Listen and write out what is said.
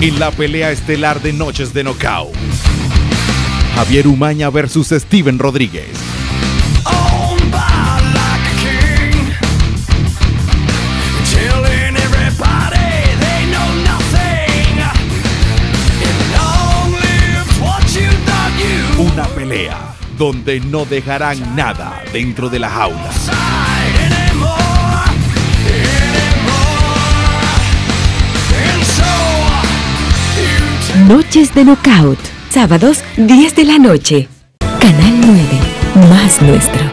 en la pelea estelar de Noches de Knockout. Javier Umaña versus Steven Rodríguez. Una pelea donde no dejarán nada dentro de la jaula. Noches de Knockout, sábados 10 de la noche. Canal 9, más nuestro.